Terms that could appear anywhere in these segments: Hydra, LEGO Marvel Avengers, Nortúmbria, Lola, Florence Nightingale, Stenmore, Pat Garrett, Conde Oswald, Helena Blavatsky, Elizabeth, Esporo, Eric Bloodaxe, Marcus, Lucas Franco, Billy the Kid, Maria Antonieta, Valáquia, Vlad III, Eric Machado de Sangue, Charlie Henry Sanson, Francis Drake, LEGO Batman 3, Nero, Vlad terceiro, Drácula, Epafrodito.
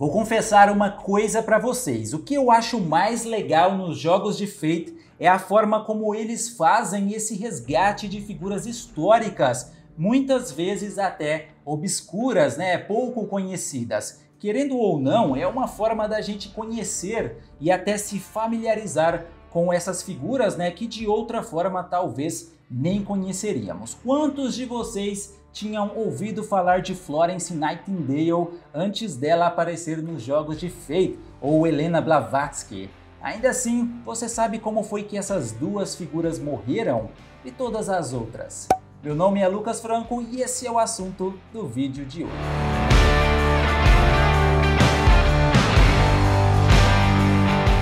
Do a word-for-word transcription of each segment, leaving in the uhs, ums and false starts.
Vou confessar uma coisa para vocês, o que eu acho mais legal nos jogos de Fate é a forma como eles fazem esse resgate de figuras históricas, muitas vezes até obscuras, né, pouco conhecidas. Querendo ou não, é uma forma da gente conhecer e até se familiarizar com essas figuras, né, que de outra forma talvez nem conheceríamos. Quantos de vocês tinham ouvido falar de Florence Nightingale antes dela aparecer nos jogos de Fate ou Helena Blavatsky? Ainda assim, você sabe como foi que essas duas figuras morreram? E todas as outras? Meu nome é Lucas Franco e esse é o assunto do vídeo de hoje.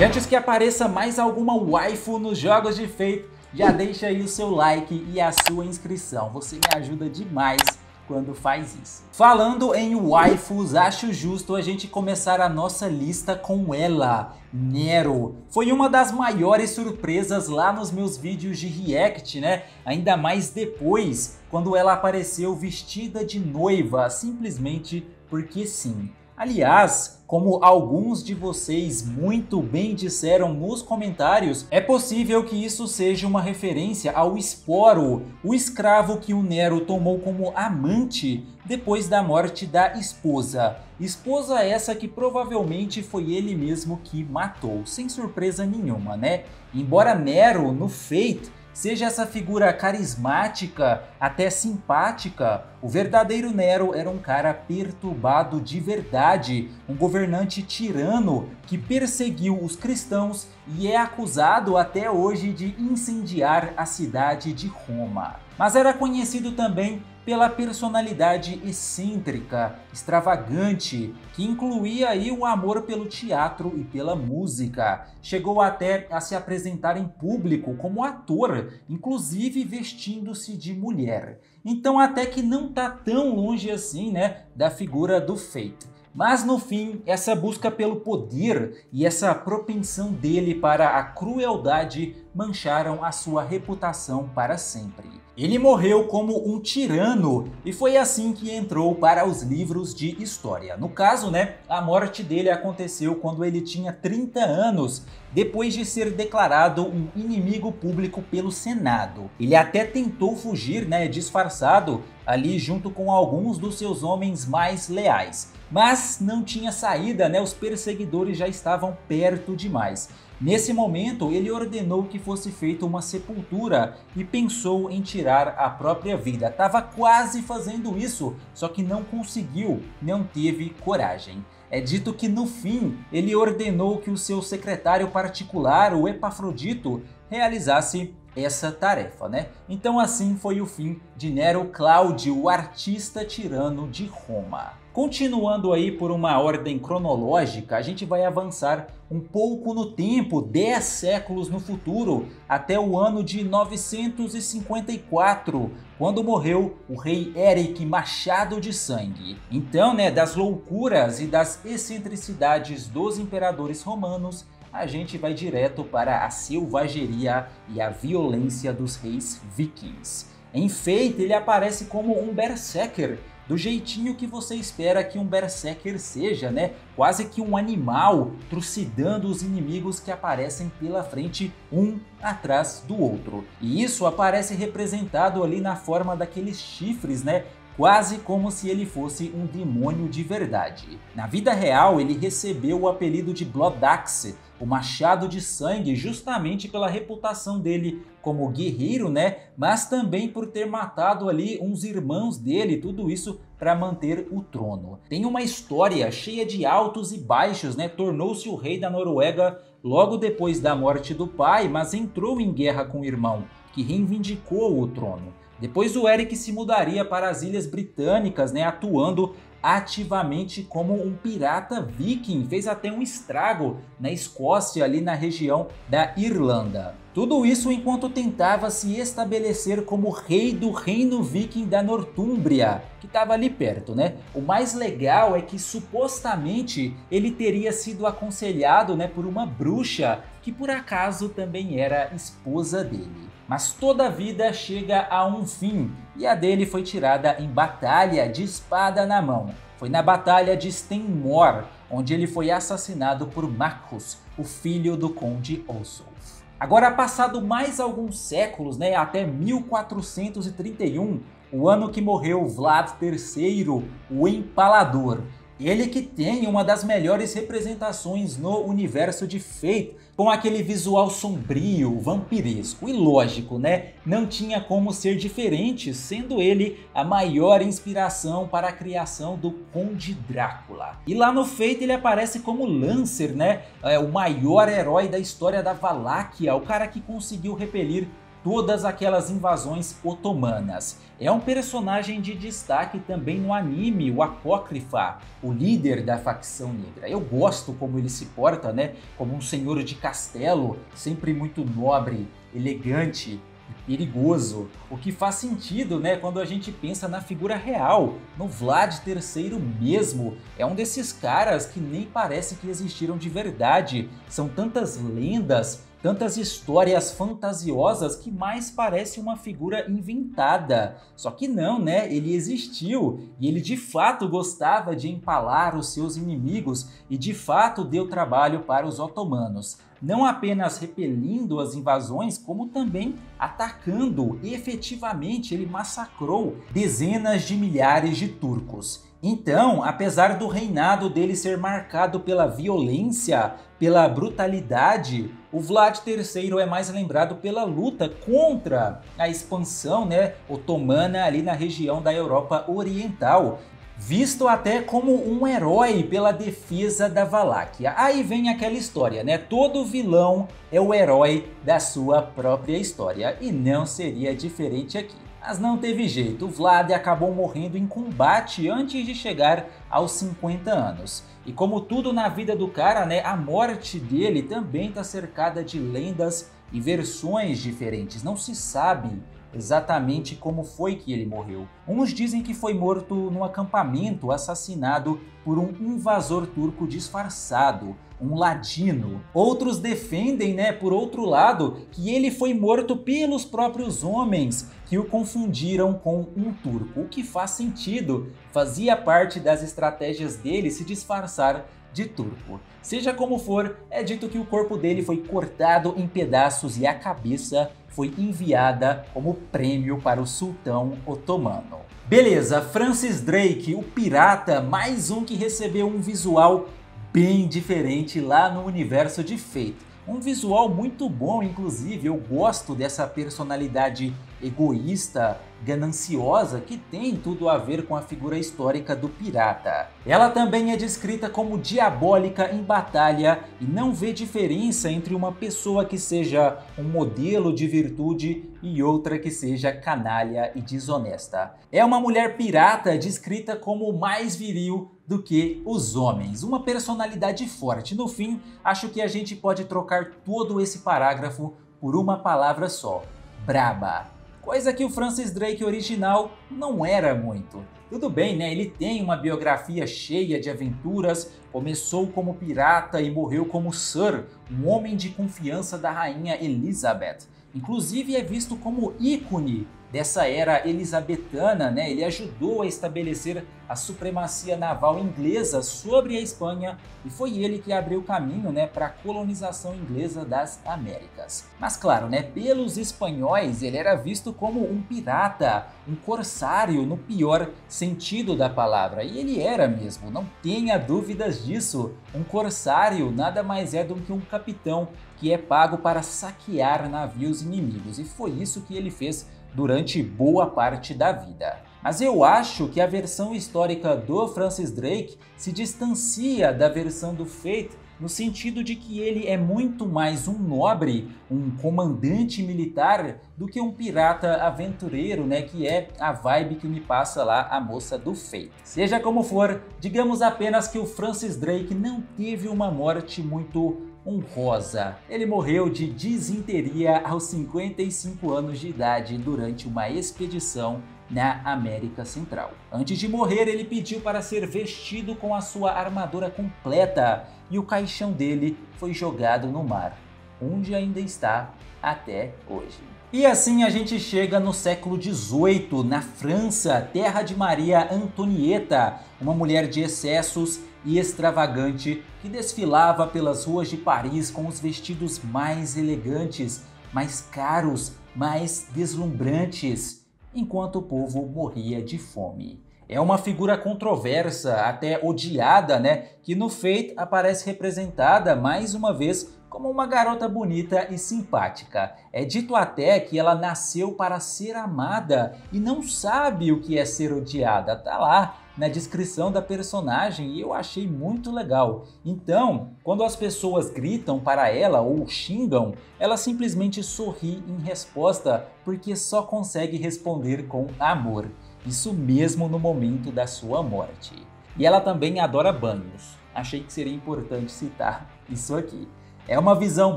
E antes que apareça mais alguma waifu nos jogos de Fate, já deixa aí o seu like e a sua inscrição. Você me ajuda demais quando faz isso. Falando em waifus, acho justo a gente começar a nossa lista com ela, Nero. Foi uma das maiores surpresas lá nos meus vídeos de react, né? Ainda mais depois, quando ela apareceu vestida de noiva, simplesmente porque sim. Aliás, como alguns de vocês muito bem disseram nos comentários, é possível que isso seja uma referência ao Esporo, o escravo que o Nero tomou como amante depois da morte da esposa. Esposa essa que provavelmente foi ele mesmo que matou, sem surpresa nenhuma, né? Embora Nero, no Fate, seja essa figura carismática, até simpática, o verdadeiro Nero era um cara perturbado de verdade, um governante tirano que perseguiu os cristãos e é acusado até hoje de incendiar a cidade de Roma. Mas era conhecido também pela personalidade excêntrica, extravagante, que incluía aí o amor pelo teatro e pela música. Chegou até a se apresentar em público como ator, inclusive vestindo-se de mulher. Então até que não tá tão longe assim, né, da figura do Fate. Mas no fim, essa busca pelo poder e essa propensão dele para a crueldade mancharam a sua reputação para sempre. Ele morreu como um tirano e foi assim que entrou para os livros de história. No caso, né, a morte dele aconteceu quando ele tinha trinta anos, depois de ser declarado um inimigo público pelo Senado. Ele até tentou fugir, né, disfarçado ali junto com alguns dos seus homens mais leais. Mas não tinha saída, né? Os perseguidores já estavam perto demais. Nesse momento, ele ordenou que fosse feita uma sepultura e pensou em tirar a própria vida. Tava quase fazendo isso, só que não conseguiu, não teve coragem. É dito que no fim, ele ordenou que o seu secretário particular, o Epafrodito, realizasse essa tarefa, né? Então assim foi o fim de Nero Cláudio, o artista tirano de Roma. Continuando aí por uma ordem cronológica, a gente vai avançar um pouco no tempo, dez séculos no futuro, até o ano de novecentos e cinquenta e quatro, quando morreu o rei Eric Machado de Sangue. Então, né, das loucuras e das excentricidades dos imperadores romanos, a gente vai direto para a selvageria e a violência dos reis vikings. Em Fate, ele aparece como um berserker, do jeitinho que você espera que um berserker seja, né? Quase que um animal, trucidando os inimigos que aparecem pela frente um atrás do outro. E isso aparece representado ali na forma daqueles chifres, né? Quase como se ele fosse um demônio de verdade. Na vida real, ele recebeu o apelido de Blood Axe, o Machado de Sangue, justamente pela reputação dele como guerreiro, né? Mas também por ter matado ali uns irmãos dele, tudo isso para manter o trono. Tem uma história cheia de altos e baixos, né? Tornou-se o rei da Noruega logo depois da morte do pai, mas entrou em guerra com o irmão, que reivindicou o trono. Depois o Eric se mudaria para as Ilhas Britânicas, né, atuando ativamente como um pirata viking, fez até um estrago na Escócia, ali na região da Irlanda. Tudo isso enquanto tentava se estabelecer como rei do reino viking da Nortúmbria, que estava ali perto, né? O mais legal é que supostamente ele teria sido aconselhado, né, por uma bruxa, que por acaso também era esposa dele. Mas toda a vida chega a um fim, e a dele foi tirada em batalha de espada na mão. Foi na Batalha de Stenmore, onde ele foi assassinado por Marcus, o filho do Conde Oswald. Agora, passado mais alguns séculos, né, até mil quatrocentos e trinta e um, o ano que morreu Vlad terceiro, o Empalador. Ele que tem uma das melhores representações no universo de Fate, com aquele visual sombrio, vampiresco. E lógico, né? Não tinha como ser diferente, sendo ele a maior inspiração para a criação do Conde Drácula. E lá no Fate ele aparece como Lancer, né? É o maior herói da história da Valáquia, o cara que conseguiu repelir todas aquelas invasões otomanas. É um personagem de destaque também no anime, o Apócrifa, o líder da facção negra. Eu gosto como ele se porta, né? Como um senhor de castelo, sempre muito nobre, elegante e perigoso. O que faz sentido, né? Quando a gente pensa na figura real, no Vlad terceiro mesmo. É um desses caras que nem parece que existiram de verdade. São tantas lendas, tantas histórias fantasiosas que mais parece uma figura inventada. Só que não, né? Ele existiu e ele de fato gostava de empalar os seus inimigos e de fato deu trabalho para os otomanos. Não apenas repelindo as invasões, como também atacando. E efetivamente ele massacrou dezenas de milhares de turcos. Então, apesar do reinado dele ser marcado pela violência, pela brutalidade, o Vlad terceiro é mais lembrado pela luta contra a expansão, né, otomana ali na região da Europa Oriental, visto até como um herói pela defesa da Valáquia. Aí vem aquela história, né? Todo vilão é o herói da sua própria história, e não seria diferente aqui. Mas não teve jeito, Vlad acabou morrendo em combate antes de chegar aos cinquenta anos. E como tudo na vida do cara, né, a morte dele também está cercada de lendas e versões diferentes. Não se sabe exatamente como foi que ele morreu. Uns dizem que foi morto num acampamento, assassinado por um invasor turco disfarçado, um ladino. Outros defendem, né, por outro lado, que ele foi morto pelos próprios homens que o confundiram com um turco, o que faz sentido, fazia parte das estratégias dele se disfarçar de turco. Seja como for, é dito que o corpo dele foi cortado em pedaços e a cabeça foi enviada como prêmio para o sultão otomano. Beleza, Francis Drake, o pirata, mais um que recebeu um visual bem diferente lá no universo de Fate. Um visual muito bom, inclusive, eu gosto dessa personalidade egoísta, gananciosa, que tem tudo a ver com a figura histórica do pirata. Ela também é descrita como diabólica em batalha e não vê diferença entre uma pessoa que seja um modelo de virtude e outra que seja canalha e desonesta. É uma mulher pirata descrita como mais viril do que os homens, uma personalidade forte. No fim, acho que a gente pode trocar todo esse parágrafo por uma palavra só: braba. Coisa que o Francis Drake original não era muito. Tudo bem, né? Ele tem uma biografia cheia de aventuras, começou como pirata e morreu como Sir, um homem de confiança da rainha Elizabeth. Inclusive é visto como ícone dessa era elisabetana, né? Ele ajudou a estabelecer a supremacia naval inglesa sobre a Espanha e foi ele que abriu o caminho, né, para a colonização inglesa das Américas. Mas claro, né, pelos espanhóis ele era visto como um pirata, um corsário no pior sentido da palavra. E ele era mesmo, não tenha dúvidas disso. Um corsário nada mais é do que um capitão que é pago para saquear navios inimigos, e foi isso que ele fez durante boa parte da vida. Mas eu acho que a versão histórica do Francis Drake se distancia da versão do Fate no sentido de que ele é muito mais um nobre, um comandante militar, do que um pirata aventureiro, né, que é a vibe que me passa lá a moça do Fate. Seja como for, digamos apenas que o Francis Drake não teve uma morte muito honrosa. Ele morreu de disenteria aos cinquenta e cinco anos de idade durante uma expedição na América Central. Antes de morrer, ele pediu para ser vestido com a sua armadura completa e o caixão dele foi jogado no mar, onde ainda está até hoje. E assim a gente chega no século dezoito, na França, terra de Maria Antonieta, uma mulher de excessos e extravagante que desfilava pelas ruas de Paris com os vestidos mais elegantes, mais caros, mais deslumbrantes, enquanto o povo morria de fome. É uma figura controversa, até odiada, né? Que no Fate aparece representada mais uma vez como uma garota bonita e simpática. É dito até que ela nasceu para ser amada e não sabe o que é ser odiada. Tá lá na descrição da personagem e eu achei muito legal. Então, quando as pessoas gritam para ela ou xingam, ela simplesmente sorri em resposta, porque só consegue responder com amor. Isso mesmo no momento da sua morte. E ela também adora banhos. Achei que seria importante citar isso aqui. É uma visão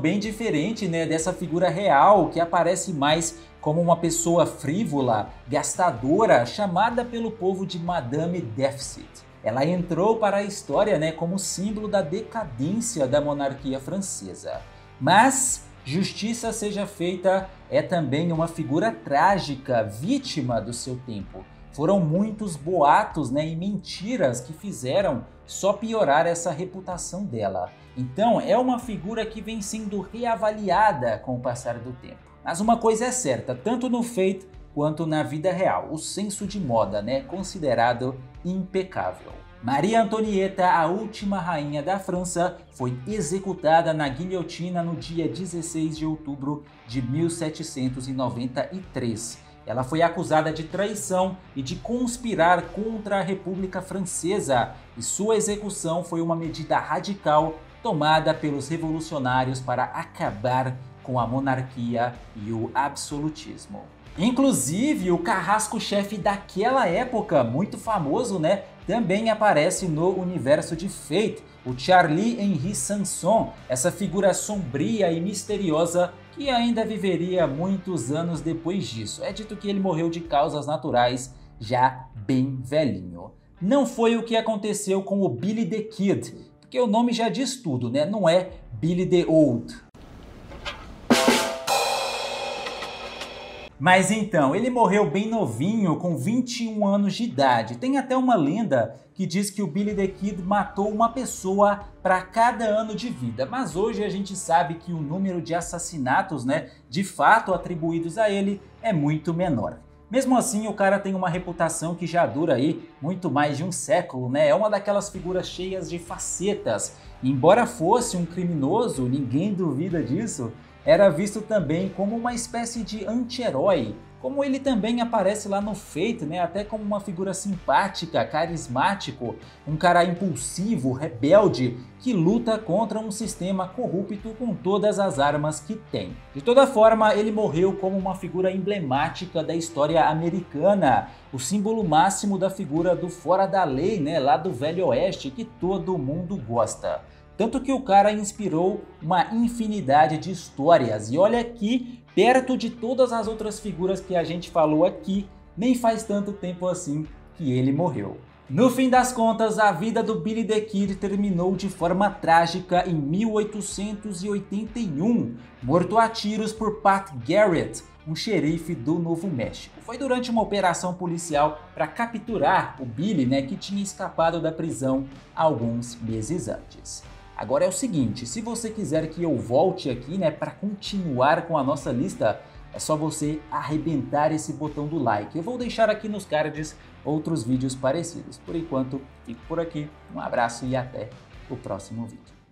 bem diferente, né, dessa figura real, que aparece mais como uma pessoa frívola, gastadora, chamada pelo povo de Madame Deficit. Ela entrou para a história, né, como símbolo da decadência da monarquia francesa. Mas justiça seja feita, é também uma figura trágica, vítima do seu tempo. Foram muitos boatos, né, e mentiras que fizeram só piorar essa reputação dela. Então é uma figura que vem sendo reavaliada com o passar do tempo. Mas uma coisa é certa, tanto no Fate quanto na vida real, o senso de moda, né, considerado impecável. Maria Antonieta, a última rainha da França, foi executada na guilhotina no dia dezesseis de outubro de mil setecentos e noventa e três. Ela foi acusada de traição e de conspirar contra a República Francesa, e sua execução foi uma medida radical tomada pelos revolucionários para acabar com a monarquia e o absolutismo. Inclusive, o carrasco-chefe daquela época, muito famoso, né, também aparece no universo de Fate, o Charlie Henry Sanson, essa figura sombria e misteriosa que ainda viveria muitos anos depois disso. É dito que ele morreu de causas naturais, já bem velhinho. Não foi o que aconteceu com o Billy the Kid, porque o nome já diz tudo, né? Não é Billy the Old. Mas então, ele morreu bem novinho, com vinte e um anos de idade. Tem até uma lenda que diz que o Billy the Kid matou uma pessoa para cada ano de vida. Mas hoje a gente sabe que o número de assassinatos, né, de fato atribuídos a ele é muito menor. Mesmo assim, o cara tem uma reputação que já dura aí muito mais de um século, né? É uma daquelas figuras cheias de facetas. Embora fosse um criminoso, ninguém duvida disso, era visto também como uma espécie de anti-herói, como ele também aparece lá no Fate, né? Até como uma figura simpática, carismático, um cara impulsivo, rebelde, que luta contra um sistema corrupto com todas as armas que tem. De toda forma, ele morreu como uma figura emblemática da história americana, o símbolo máximo da figura do fora da lei, né? Lá do Velho Oeste, que todo mundo gosta. Tanto que o cara inspirou uma infinidade de histórias. E olha que, perto de todas as outras figuras que a gente falou aqui, nem faz tanto tempo assim que ele morreu. No fim das contas, a vida do Billy the Kid terminou de forma trágica em mil oitocentos e oitenta e um, morto a tiros por Pat Garrett, um xerife do Novo México. Foi durante uma operação policial para capturar o Billy, né, que tinha escapado da prisão alguns meses antes. Agora é o seguinte, se você quiser que eu volte aqui, né, para continuar com a nossa lista, é só você arrebentar esse botão do like. Eu vou deixar aqui nos cards outros vídeos parecidos. Por enquanto, fico por aqui. Um abraço e até o próximo vídeo.